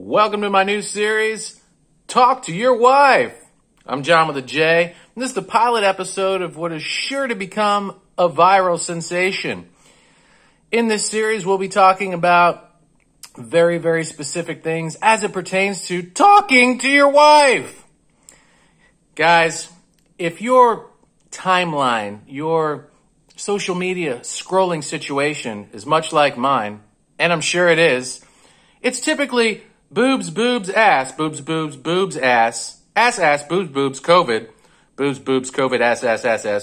Welcome to my new series, Talk to Your Wife. I'm John with a J, and this is the pilot episode of what is sure to become a viral sensation. In this series, we'll be talking about very, very specific things as it pertains to talking to your wife. Guys, if your timeline, your social media scrolling situation is much like mine, and I'm sure it is, it's typically boobs, boobs, ass, boobs, COVID, COVID, ass,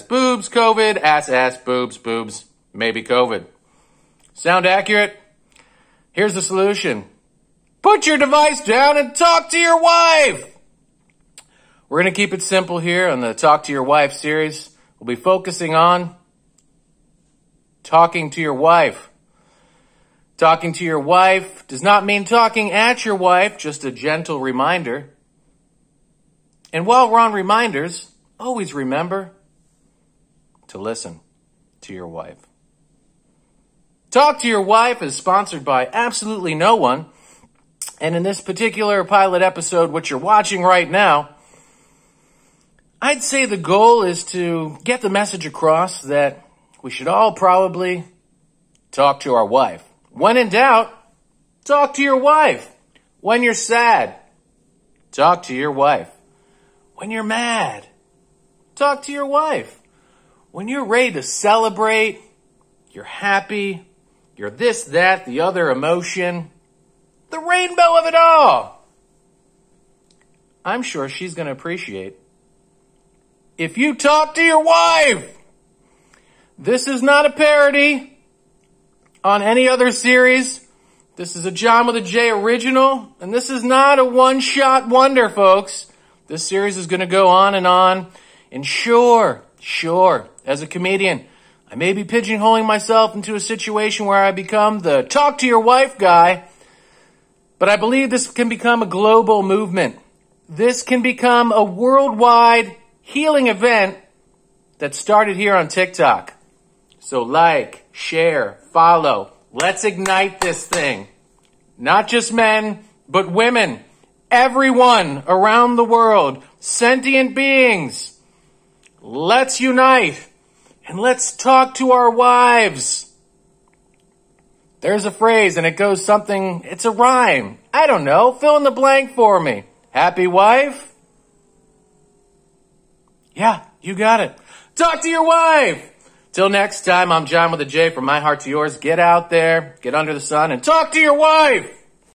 boobs, COVID, ass, boobs, maybe COVID. Sound accurate? Here's the solution. Put your device down and talk to your wife. We're going to keep it simple here on the Talk to Your Wife series. We'll be focusing on talking to your wife. Talking to your wife does not mean talking at your wife, just a gentle reminder. And while we're on reminders, always remember to listen to your wife. Talk to Your Wife is sponsored by absolutely no one. And in this particular pilot episode, what you're watching right now, I'd say the goal is to get the message across that we should all probably talk to our wife. When in doubt, talk to your wife. When you're sad, talk to your wife. When you're mad, talk to your wife. When you're ready to celebrate, you're happy, you're this, that, the other emotion, the rainbow of it all. I'm sure she's going to appreciate if you talk to your wife. This is not a parody on any other series. This is a John with a J original, and this is not a one-shot wonder, folks. This series is going to go on and on. And sure, as a comedian, I may be pigeonholing myself into a situation where I become the talk to your wife guy, but I believe this can become a global movement. This can become a worldwide healing event that started here on TikTok. So like, share, follow. Let's ignite this thing. Not just men, but women. Everyone around the world. Sentient beings. Let's unite. And let's talk to our wives. There's a phrase and it goes something, it's a rhyme. I don't know. Fill in the blank for me. Happy wife? Yeah, you got it. Talk to your wife. Till next time, I'm John with a J. From my heart to yours, get out there, get under the sun, and talk to your wife!